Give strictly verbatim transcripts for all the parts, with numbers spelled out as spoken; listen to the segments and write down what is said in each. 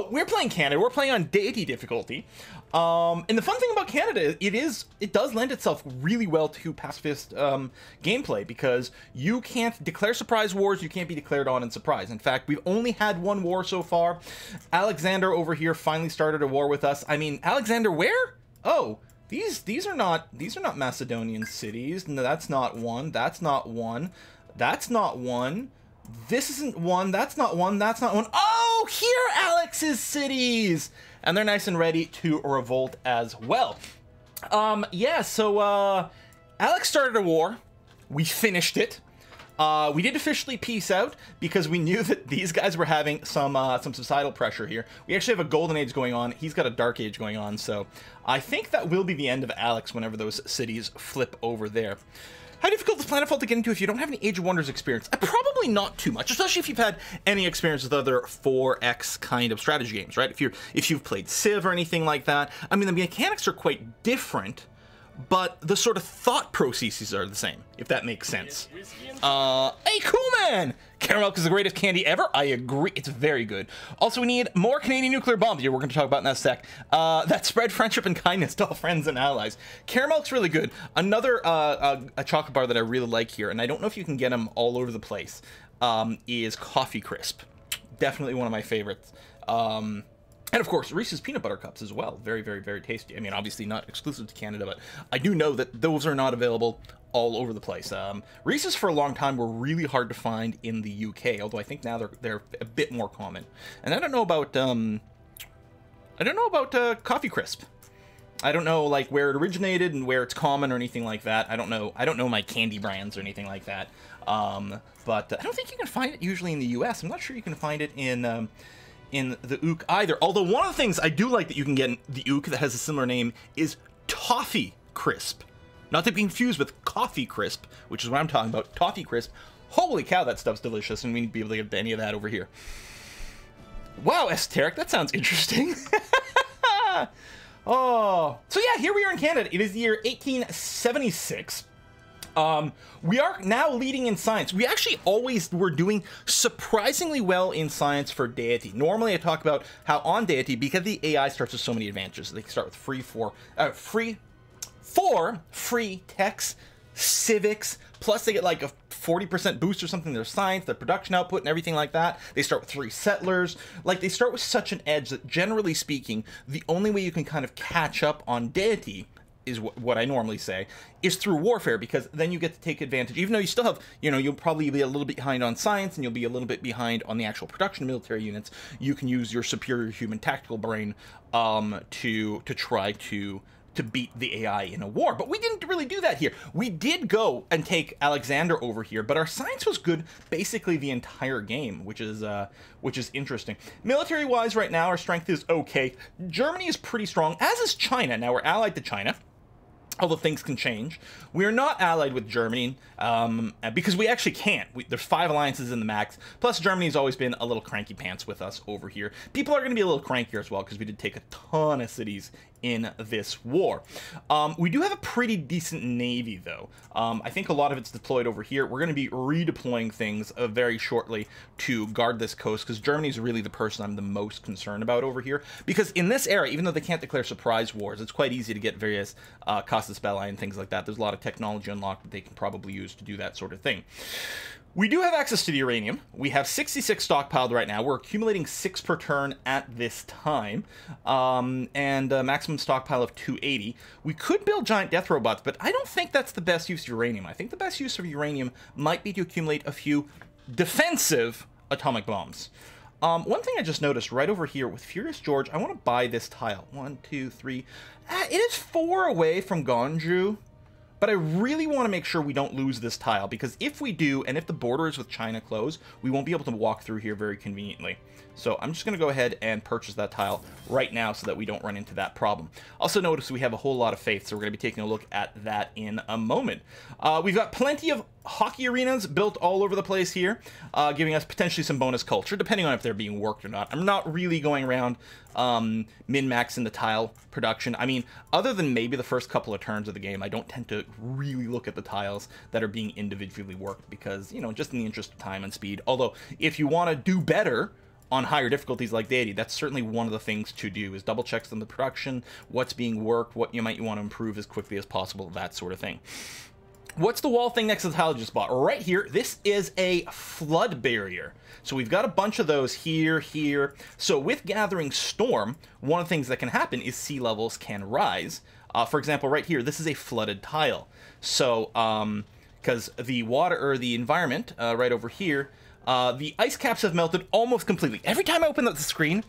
Oh, we're playing Canada. We're playing on deity difficulty. Um, and the fun thing about Canada, it is it does lend itself really well to pacifist um, gameplay, because you can't declare surprise wars. You can't be declared on in surprise. In fact, we've only had one war so far. Alexander over here finally started a war with us. I mean, Alexander, where? Oh, these these are not these are not Macedonian cities. No, that's not one. That's not one. That's not one. This isn't one. That's not one. That's not one. Oh, here are Alex's cities, and they're nice and ready to revolt as well. Um, yeah. So uh, Alex started a war. We finished it. Uh, we did officially peace out because we knew that these guys were having some uh, some societal pressure here. We actually have a golden age going on. He's got a dark age going on. So I think that will be the end of Alex whenever those cities flip over there. How difficult is Planetfall to get into if you don't have any Age of Wonders experience? Uh, probably not too much, especially if you've had any experience with other four X kind of strategy games, right? If you're if you've played Civ or anything like that, I mean, the mechanics are quite different, but the sort of thought processes are the same, if that makes sense. Uh, hey, cool man! Caramel is the greatest candy ever. I agree. It's very good. Also, we need more Canadian nuclear bombs. Yeah, we're going to talk about in that sec. Uh, that spread friendship and kindness to all friends and allies. Caramel's really good. Another uh, uh, a chocolate bar that I really like here, and I don't know if you can get them all over the place, um, is Coffee Crisp. Definitely one of my favorites. Um... And of course, Reese's Peanut Butter Cups as well. Very, very, very tasty. I mean, obviously not exclusive to Canada, but I do know that those are not available all over the place. Um, Reese's for a long time were really hard to find in the U K, although I think now they're, they're a bit more common. And I don't know about, um, I don't know about uh, Coffee Crisp. I don't know like where it originated and where it's common or anything like that. I don't know. I don't know my candy brands or anything like that. Um, but I don't think you can find it usually in the U S. I'm not sure you can find it in... Um, in the ook either, although one of the things I do like that you can get in the ook that has a similar name is Toffee Crisp, not to be confused with Coffee Crisp, which is what I'm talking about. Toffee Crisp, holy cow, that stuff's delicious, and we need to be able to get any of that over here. Wow, esoteric, that sounds interesting. Oh, so yeah, here we are in Canada. It is the year eighteen seventy-six. Um, we are now leading in science. We actually always were doing surprisingly well in science for deity. Normally I talk about how on deity, because the A I starts with so many advantages, they can start with free for, uh, free for free techs, civics, plus they get like a forty percent boost or something, their science, their production output and everything like that. They start with three settlers. Like they start with such an edge that generally speaking, the only way you can kind of catch up on deity is what I normally say, is through warfare, because then you get to take advantage, even though you still have, you know, you'll probably be a little bit behind on science and you'll be a little bit behind on the actual production of military units. You can use your superior human tactical brain um, to to try to to beat the A I in a war. But we didn't really do that here. We did go and take Alexander over here, but our science was good basically the entire game, which is uh, which is interesting. Military wise right now, our strength is okay. Germany is pretty strong, as is China. Now we're allied to China, although things can change. We're not allied with Germany um, because we actually can't. We, there's five alliances in the max. Plus, Germany's always been a little cranky pants with us over here. People are going to be a little crankier as well because we did take a ton of cities in this war. Um, we do have a pretty decent navy, though. Um, I think a lot of it's deployed over here. We're going to be redeploying things uh, very shortly to guard this coast, because Germany's really the person I'm the most concerned about over here. Because in this era, even though they can't declare surprise wars, it's quite easy to get various uh, cost of spelling and things like that. There's a lot of technology unlocked that they can probably use to do that sort of thing. We do have access to the uranium. We have sixty-six stockpiled right now. We're accumulating six per turn at this time, um, and a maximum stockpile of two eighty. We could build giant death robots, but I don't think that's the best use of uranium. I think the best use of uranium might be to accumulate a few defensive atomic bombs. Um, one thing I just noticed right over here with Furious George, I want to buy this tile. One, two, three. Uh, it is four away from Ganju. But I really want to make sure we don't lose this tile, because if we do, and if the borders with China close, we won't be able to walk through here very conveniently. So I'm just going to go ahead and purchase that tile right now so that we don't run into that problem. Also notice we have a whole lot of faith, so we're going to be taking a look at that in a moment. Uh, we've got plenty of hockey arenas built all over the place here, uh, giving us potentially some bonus culture, depending on if they're being worked or not. I'm not really going around um, min-maxing the tile production. I mean, other than maybe the first couple of turns of the game, I don't tend to really look at the tiles that are being individually worked because, you know, just in the interest of time and speed. Although, if you want to do better on higher difficulties like Deity, that's certainly one of the things to do, is double check some of the production, what's being worked, what you might want to improve as quickly as possible, that sort of thing. What's the wall thing next to the halogen spot? Right here, this is a flood barrier. So we've got a bunch of those here, here. So with Gathering Storm, one of the things that can happen is sea levels can rise. Uh, for example, right here, this is a flooded tile. So, um, because the water, or the environment, uh, right over here, uh, the ice caps have melted almost completely. Every time I open up the screen,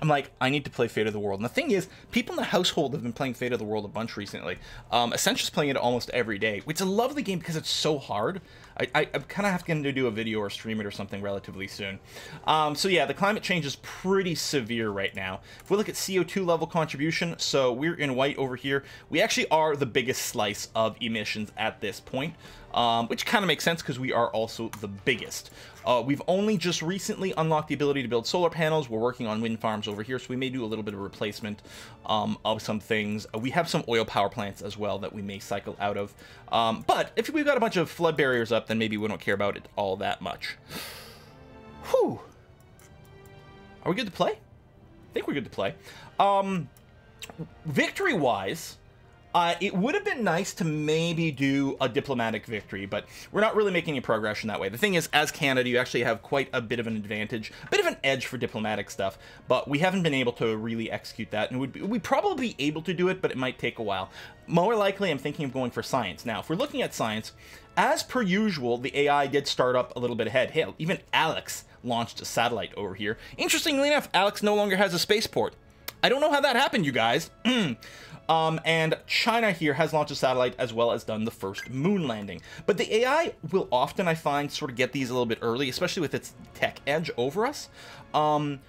I'm like, I need to play Fate of the World. And the thing is, people in the household have been playing Fate of the World a bunch recently. Um, Essential's playing it almost every day, which I love the game because it's so hard. I, I, I'm kind of having to do a video or stream it or something relatively soon. Um, so yeah, the climate change is pretty severe right now. If we look at C O two level contribution, so we're in white over here. We actually are the biggest slice of emissions at this point, um, which kind of makes sense because we are also the biggest. Uh, we've only just recently unlocked the ability to build solar panels. We're working on wind farms over here, so we may do a little bit of replacement um, of some things. We have some oil power plants as well that we may cycle out of. Um, but if we've got a bunch of flood barriers up, then maybe we don't care about it all that much. Whew. Are we good to play? I think we're good to play. Um, victory-wise, uh, it would have been nice to maybe do a diplomatic victory, but we're not really making any progression that way. The thing is, as Canada, you actually have quite a bit of an advantage, a bit of an edge for diplomatic stuff, but we haven't been able to really execute that, and we'd be, we'd probably be able to do it, but it might take a while. More likely, I'm thinking of going for science. Now, if we're looking at science, as per usual, the A I did start up a little bit ahead. Hell, even Alex launched a satellite over here. Interestingly enough, Alex no longer has a spaceport. I don't know how that happened, you guys. um, and China here has launched a satellite as well as done the first moon landing. But the A I will often, I find, sort of get these a little bit early, especially with its tech edge over us. Um,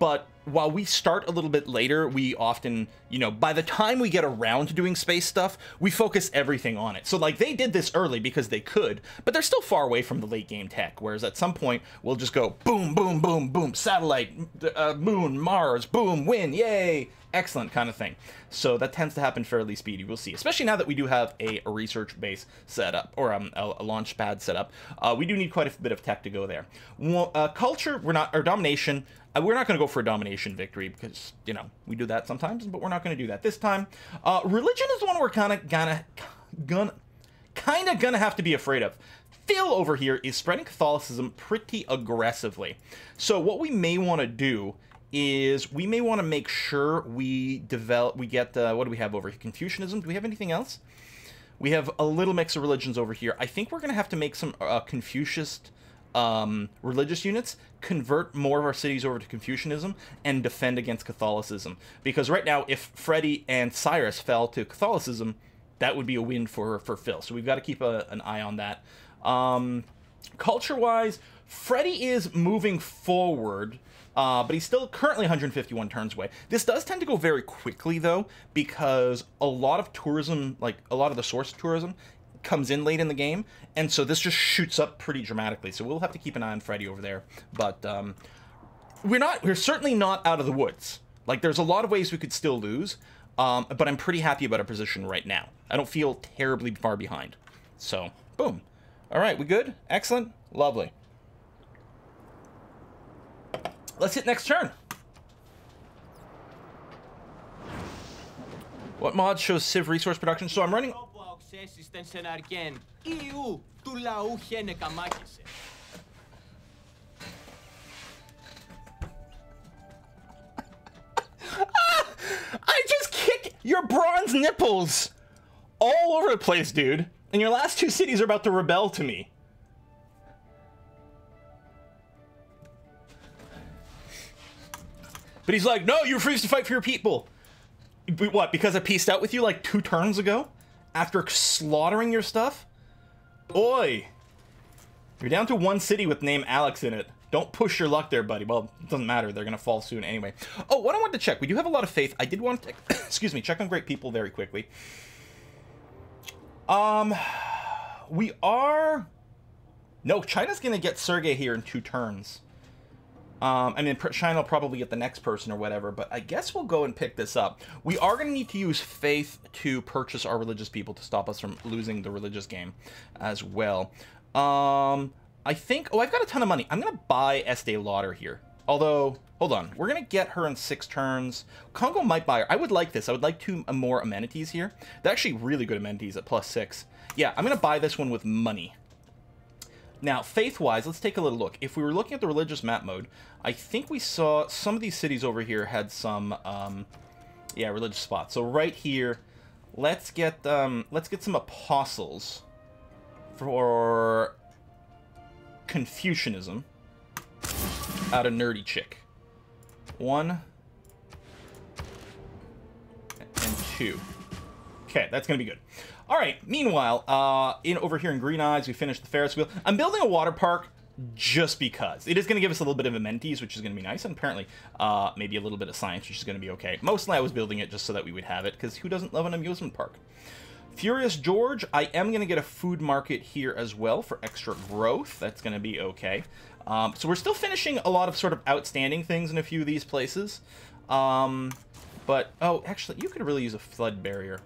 but while we start a little bit later, we often, you know, by the time we get around to doing space stuff, we focus everything on it. So like they did this early because they could, but they're still far away from the late game tech. Whereas at some point we'll just go boom, boom, boom, boom, satellite, uh, moon, Mars, boom, win, yay, excellent kind of thing. So that tends to happen fairly speedy. We'll see, especially now that we do have a research base set up, or um, a, a launch pad set up. Uh, we do need quite a bit of tech to go there. Well, uh, culture, we're not, or domination, uh, we're not going to go for a domination victory because, you know, we do that sometimes, but we're not going to do that this time. Uh, religion is the one we're kind of gonna, gonna, kind of gonna have to be afraid of. Phil over here is spreading Catholicism pretty aggressively. So what we may want to do is we may want to make sure we develop, we get, uh, what do we have over here? Confucianism. Do we have anything else? We have a little mix of religions over here. I think we're going to have to make some uh, Confucius um religious units, convert more of our cities over to Confucianism and defend against Catholicism, because right now if Freddie and Cyrus fell to Catholicism, that would be a win for for Phil, so we've got to keep a, an eye on that. Um culture wise, Freddie is moving forward, uh but he's still currently one hundred fifty-one turns away. This does tend to go very quickly though, because a lot of tourism, like a lot of the source of tourism comes in late in the game, and so this just shoots up pretty dramatically, so we'll have to keep an eye on Freddy over there. But um we're not we're certainly not out of the woods. Like, there's a lot of ways we could still lose, um but I'm pretty happy about our position right now. I don't feel terribly far behind, so boom. All right, we good? Excellent, lovely. Let's hit next turn. What mod shows Civ resource production? So I'm running ah, I just kicked your bronze nipples all over the place, dude. And your last two cities are about to rebel to me. But he's like, no, you refuse to fight for your people. What, because I peaced out with you like two turns ago? After slaughtering your stuff? Oi! You're down to one city with name Alex in it. Don't push your luck there, buddy. Well, it doesn't matter. They're going to fall soon anyway. Oh, what I wanted to check. We do have a lot of faith. I did want to, excuse me, check on great people very quickly. Um, we are... No, China's going to get Sergey here in two turns. Um, I mean, China will probably get the next person or whatever, but I guess we'll go and pick this up. We are going to need to use faith to purchase our religious people to stop us from losing the religious game as well. Um, I think... Oh, I've got a ton of money. I'm going to buy Estée Lauder here. Although, hold on. We're going to get her in six turns. Kongo might buy her. I would like this. I would like two more amenities here. They're actually really good amenities at plus six. Yeah, I'm going to buy this one with money. Now, faith-wise, let's take a little look. If we were looking at the religious map mode, I think we saw some of these cities over here had some, um, yeah, religious spots. So right here, let's get, um, let's get some apostles for Confucianism out of Nerdy Chick. One and two. Okay, that's going to be good. All right, meanwhile, uh, in over here in Green Eyes, we finished the Ferris wheel. I'm building a water park just because. It is going to give us a little bit of amenities, which is going to be nice, and apparently uh, maybe a little bit of science, which is going to be okay. Mostly I was building it just so that we would have it, because who doesn't love an amusement park? Furious George, I am going to get a food market here as well for extra growth. That's going to be okay. Um, so we're still finishing a lot of sort of outstanding things in a few of these places. Um, but, oh, actually, you could really use a flood barrier.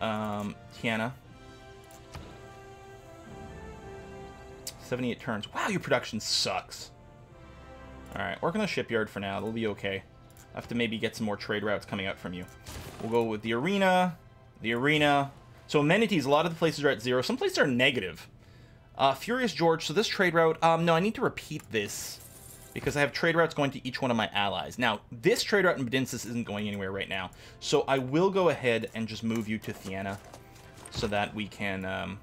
Um, Tiana. seventy-eight turns. Wow, your production sucks. Alright, work on the shipyard for now. That'll be okay. I have to maybe get some more trade routes coming out from you. We'll go with the arena. The arena. So amenities, a lot of the places are at zero. Some places are negative. Uh, Furious George, so this trade route... Um, no, I need to repeat this. Because I have trade routes going to each one of my allies. Now, this trade route in Bedinsis isn't going anywhere right now. So I will go ahead and just move you to Thiana. So that we can... Um,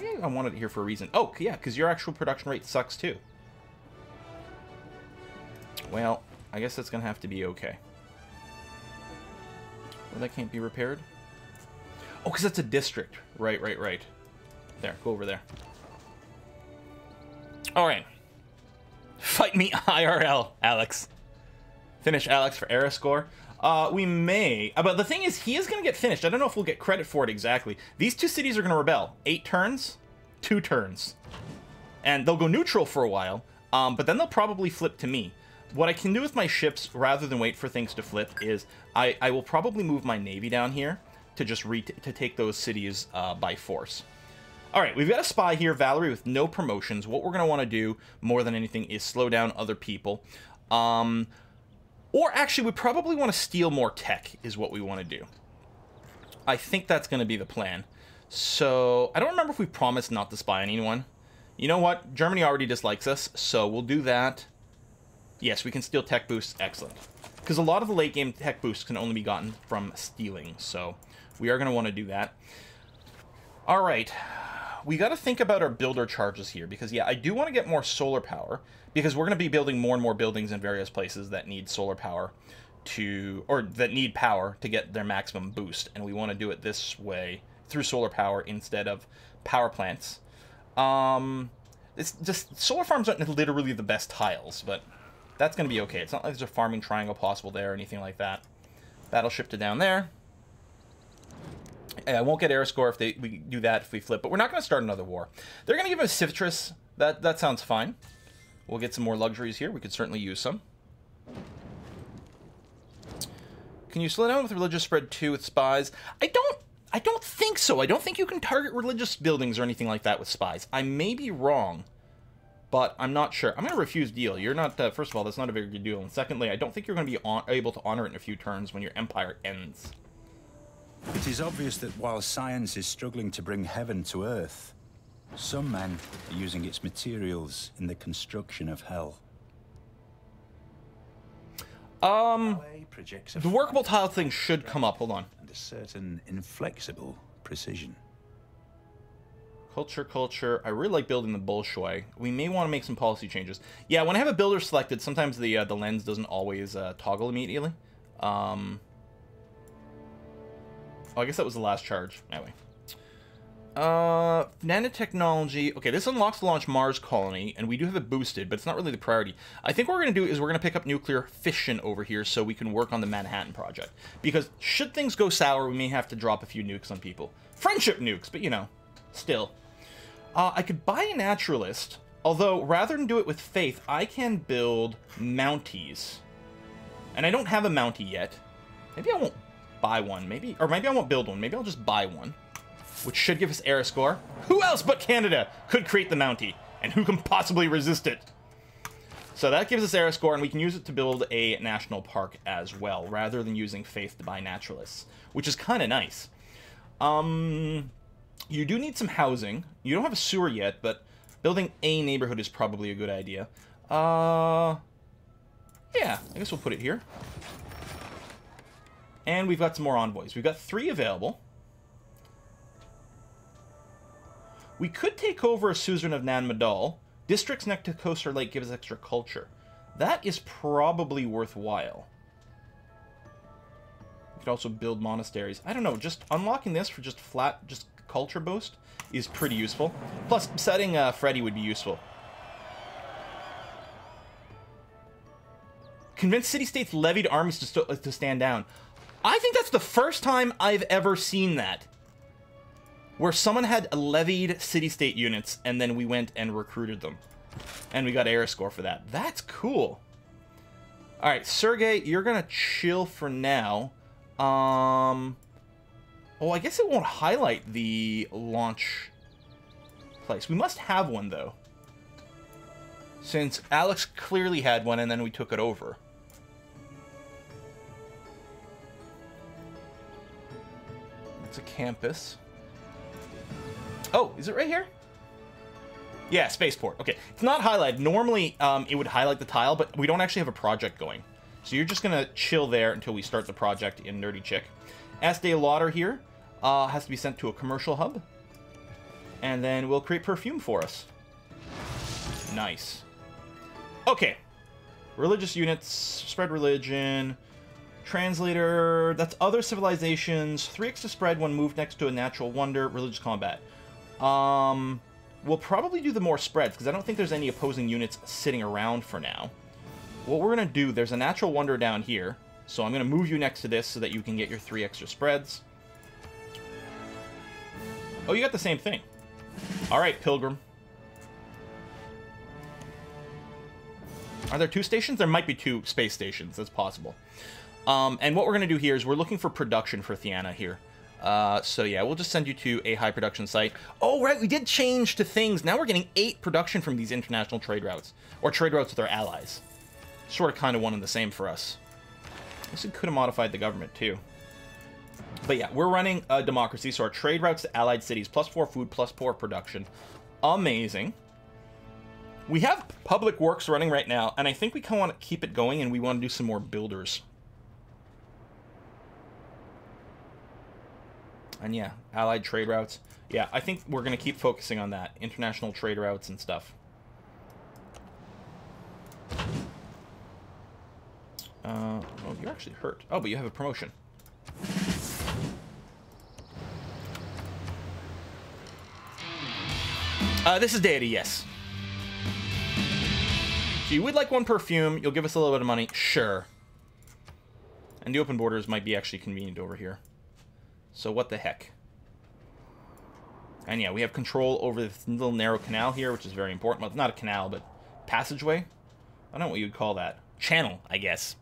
yeah, I wanted it here for a reason. Oh, yeah, because your actual production rate sucks too. Well, I guess that's going to have to be okay. Well, that can't be repaired. Oh, because that's a district. Right, right, right. There, go over there. All right. Fight me I R L, Alex. Finish Alex for era score. Uh, we may. But the thing is, he is going to get finished. I don't know if we'll get credit for it exactly. These two cities are going to rebel. Eight turns, two turns. And they'll go neutral for a while, um, but then they'll probably flip to me. What I can do with my ships, rather than wait for things to flip, is I, I will probably move my navy down here to just re to take those cities uh, by force. All right, we've got a spy here, Valerie, with no promotions. What we're going to want to do more than anything is slow down other people. Um, or actually, we probably want to steal more tech is what we want to do. I think that's going to be the plan. So I don't remember if we promised not to spy on anyone. You know what? Germany already dislikes us, so we'll do that. Yes, we can steal tech boosts. Excellent. Because a lot of the late game tech boosts can only be gotten from stealing. So we are going to want to do that. All right. We got to think about our builder charges here because, yeah, I do want to get more solar power because we're going to be building more and more buildings in various places that need solar power to, or that need power to get their maximum boost. And we want to do it this way through solar power instead of power plants. Um, it's just solar farms aren't literally the best tiles, but that's going to be okay. It's not like there's a farming triangle possible there or anything like that. Battleship to down there. I won't get air score if they, we do that if we flip, but we're not going to start another war. They're going to give us citrus. That that sounds fine. We'll get some more luxuries here. We could certainly use some. Can you slow down with religious spread two with spies? I don't. I don't think so. I don't think you can target religious buildings or anything like that with spies. I may be wrong, but I'm not sure. I'm going to refuse deal. You're not. Uh, first of all, that's not a very good deal, and secondly, I don't think you're going to be on, able to honor it in a few turns when your empire ends. It is obvious that while science is struggling to bring heaven to earth, some men are using its materials in the construction of hell. Um, the workable tile thing should come up. Hold on. And a certain inflexible precision. Culture, culture. I really like building the Bolshoi. We may want to make some policy changes. Yeah, when I have a builder selected, sometimes the uh, the lens doesn't always uh, toggle immediately. Um... Oh, I guess that was the last charge. Anyway. Uh, nanotechnology. Okay, this unlocks the Launch Mars Colony, and we do have it boosted, but it's not really the priority. I think what we're going to do is we're going to pick up nuclear fission over here so we can work on the Manhattan Project. Because should things go sour, we may have to drop a few nukes on people. Friendship nukes, but you know, still. Uh, I could buy a Naturalist, although rather than do it with Faith, I can build Mounties. And I don't have a Mountie yet. Maybe I won't buy one, maybe, or maybe I won't build one. Maybe I'll just buy one, which should give us air score. Who else but Canada could create the Mountie, and who can possibly resist it? So that gives us era score, and we can use it to build a national park as well, rather than using faith to buy naturalists, which is kind of nice. Um, you do need some housing. You don't have a sewer yet, but building a neighborhood is probably a good idea. Uh, yeah, I guess we'll put it here. And we've got some more envoys. We've got three available. We could take over a suzerain of Nan Madal. Districts next to coast or lake give us extra culture. That is probably worthwhile. We could also build monasteries. I don't know, just unlocking this for just flat, just culture boost is pretty useful. Plus, setting uh, Freddy would be useful. Convince city-states levied armies to, st to stand down. I think that's the first time I've ever seen that, where someone had levied city-state units, and then we went and recruited them. And we got air score for that. That's cool. All right, Sergey, you're going to chill for now. Um, oh, I guess it won't highlight the launch place. We must have one, though, since Alex clearly had one, and then we took it over. It's a campus. Oh, is it right here? Yeah, spaceport. Okay, it's not highlighted. Normally, um, it would highlight the tile, but we don't actually have a project going. So you're just going to chill there until we start the project in Nerdy Chick. Estée Lauder here uh, has to be sent to a commercial hub. And then we'll create perfume for us. Nice. Okay. Religious units, spread religion, translator, that's other civilizations, three X to spread, one move next to a natural wonder, religious combat. Um, we'll probably do the more spreads, because I don't think there's any opposing units sitting around for now. What we're going to do, there's a natural wonder down here, so I'm going to move you next to this so that you can get your three extra spreads. Oh, you got the same thing. All right, Pilgrim. Are there two stations? There might be two space stations. That's possible. Um, and what we're going to do here is we're looking for production for Theana here. Uh, so yeah, we'll just send you to a high production site. Oh, right, we did change to things. Now we're getting eight production from these international trade routes, or trade routes with our allies. Sort of kind of one and the same for us. This could have modified the government too. But yeah, we're running a democracy, so our trade routes to allied cities, plus four food, plus four production. Amazing. We have public works running right now, and I think we kind of want to keep it going, and we want to do some more builders. And yeah, allied trade routes. Yeah, I think we're going to keep focusing on that. International trade routes and stuff. Uh, oh, you're actually hurt. Oh, but you have a promotion. Uh, this is Deity, yes. So you would like one perfume. You'll give us a little bit of money. Sure. And the open borders might be actually convenient over here. So what the heck? And yeah, we have control over this little narrow canal here, which is very important. Well, it's not a canal, but passageway? I don't know what you'd call that. Channel, I guess.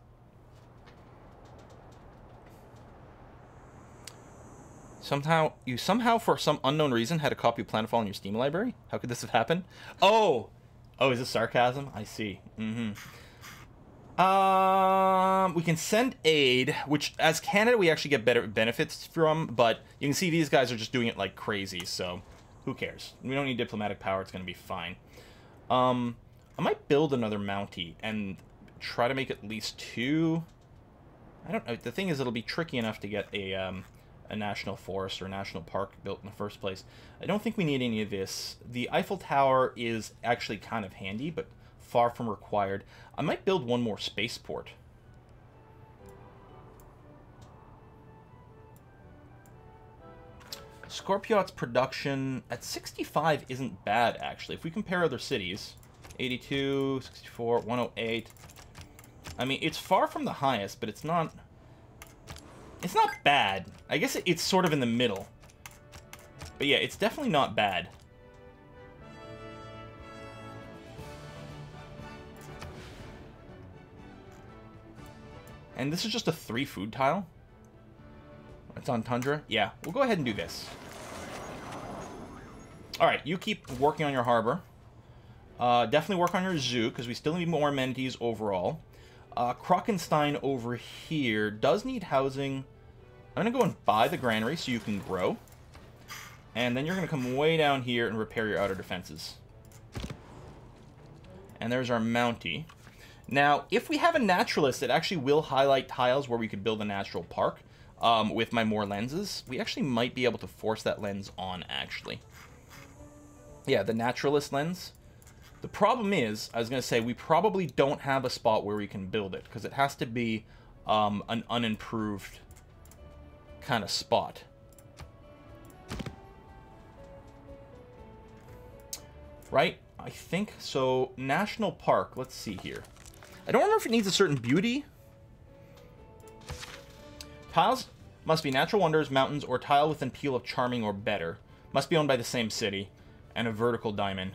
Somehow, you somehow, for some unknown reason, had a copy of Planetfall in your Steam library? How could this have happened? Oh! Oh, is this sarcasm? I see. Mm-hmm. Um, we can send aid, which as Canada we actually get better benefits from, but you can see these guys are just doing it like crazy, so who cares? We don't need diplomatic power, it's going to be fine. Um, I might build another Mountie and try to make at least two. I don't know, the thing is it'll be tricky enough to get a, um, a national forest or national park built in the first place. I don't think we need any of this. The Eiffel Tower is actually kind of handy, but far from required. I might build one more spaceport. Scorpiot's production at sixty-five isn't bad, actually. If we compare other cities, eighty-two, sixty-four, one oh eight. I mean, it's far from the highest, but it's not... It's not bad. I guess it's sort of in the middle. But yeah, it's definitely not bad. And this is just a three food tile. It's on Tundra. Yeah, we'll go ahead and do this. All right, you keep working on your harbor. Uh, definitely work on your zoo, because we still need more amenities overall. Uh, Krockenstein over here does need housing. I'm going to go and buy the granary so you can grow. And then you're going to come way down here and repair your outer defenses. And there's our Mountie. Now, if we have a naturalist, it actually will highlight tiles where we could build a natural park um, with my more lenses. We actually might be able to force that lens on, actually. Yeah, the naturalist lens. The problem is, I was going to say, we probably don't have a spot where we can build it, because it has to be um, an unimproved kind of spot. Right? I think. So, National Park. Let's see here. I don't remember if it needs a certain beauty. Tiles must be natural wonders, mountains, or tile within peel of charming or better. Must be owned by the same city. And a vertical diamond.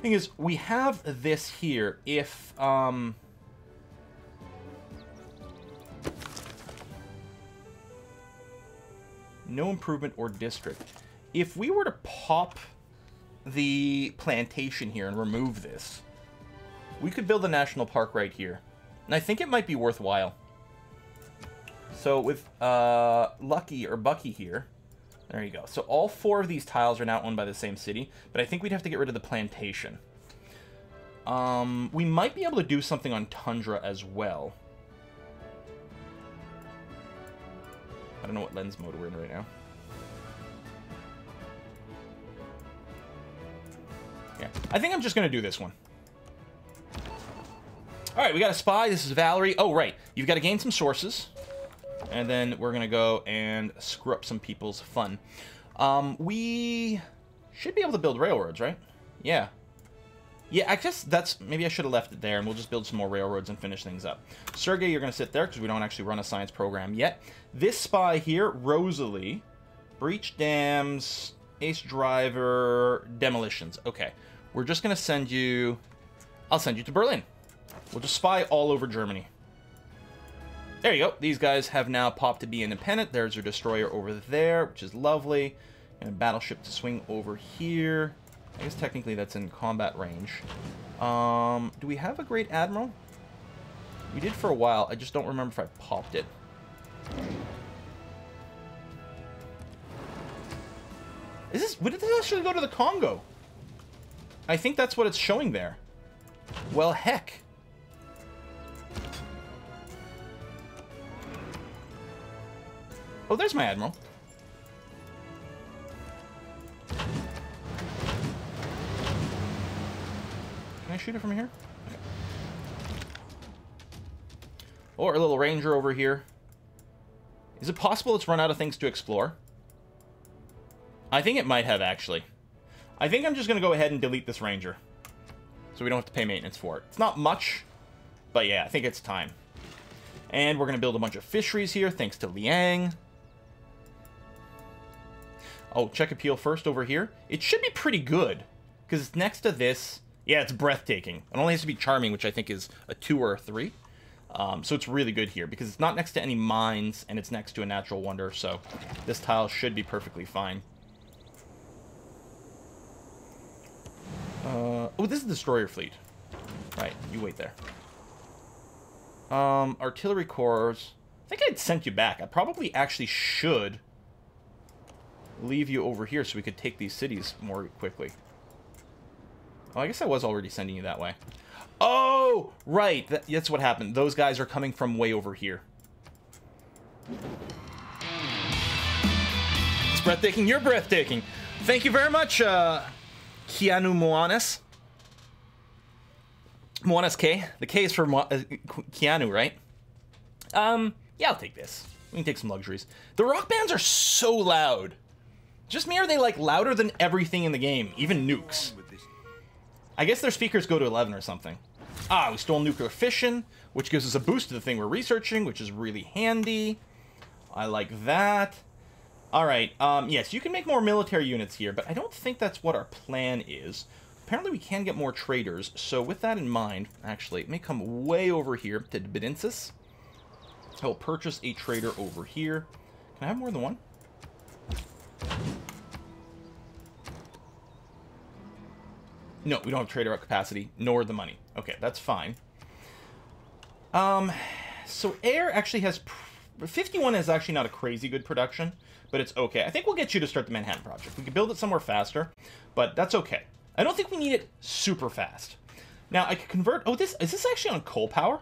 Thing is, we have this here. If, um... no improvement or district. If we were to pop the plantation here and remove this, we could build a national park right here, and I think it might be worthwhile. So with uh Lucky or Bucky here, there you go. So all four of these tiles are now owned by the same city, but I think we'd have to get rid of the plantation. Um we might be able to do something on Tundra as well. I don't know what lens mode we're in right now. Yeah, I think I'm just gonna do this one. All right, we got a spy. This is Valerie. Oh, right. You've got to gain some sources. And then we're going to go and screw up some people's fun. Um, we should be able to build railroads, right? Yeah. Yeah, I guess that's... maybe I should have left it there, and we'll just build some more railroads and finish things up. Sergey, you're going to sit there because we don't actually run a science program yet. This spy here, Rosalie, breach dams, ace driver, demolitions. Okay. We're just going to send you... I'll send you to Berlin. We'll just spy all over Germany. There you go. These guys have now popped to be independent. There's your destroyer over there, which is lovely. And a battleship to swing over here. I guess technically that's in combat range. Um, do we have a great admiral? We did for a while. I just don't remember if I popped it. Is this... would this actually go to the Congo? I think that's what it's showing there. Well, heck. Oh, there's my admiral. Can I shoot it from here? Okay. Or a little ranger over here. Is it possible it's run out of things to explore? I think it might have, actually. I think I'm just going to go ahead and delete this ranger, so we don't have to pay maintenance for it. It's not much, but yeah, I think it's time. And we're going to build a bunch of fisheries here, thanks to Liang. Oh, check appeal first over here. It should be pretty good, because it's next to this. Yeah, it's breathtaking. It only has to be charming, which I think is a two or a three. Um, so it's really good here, because it's not next to any mines, and it's next to a natural wonder, so this tile should be perfectly fine. Uh, oh, this is the destroyer fleet. Right, you wait there. Um, artillery corps. I think I'd sent you back. I probably actually should leave you over here so we could take these cities more quickly. Oh, I guess I was already sending you that way. Oh, right. That, that's what happened. Those guys are coming from way over here. It's breathtaking. You're breathtaking. Thank you very much, uh... Keanu Moanes. Moanes K. The K is for Mo uh, Keanu, right? Um, yeah, I'll take this. We can take some luxuries. The rock bands are so loud. Just me, are they like louder than everything in the game, even nukes? I guess their speakers go to eleven or something. Ah, we stole nuclear fission, which gives us a boost to the thing we're researching, which is really handy. I like that. All right, um, yes, you can make more military units here, but I don't think that's what our plan is. Apparently we can get more traders, so with that in mind, actually, it may come way over here to Bedinsis. I will purchase a trader over here. Can I have more than one? No, we don't have trader up capacity, nor the money. Okay, that's fine. Um, so air actually has... fifty-one is actually not a crazy good production, but it's okay. I think we'll get you to start the Manhattan Project. We could build it somewhere faster, but that's okay. I don't think we need it super fast. Now, I could convert... Oh, this is this actually on coal power?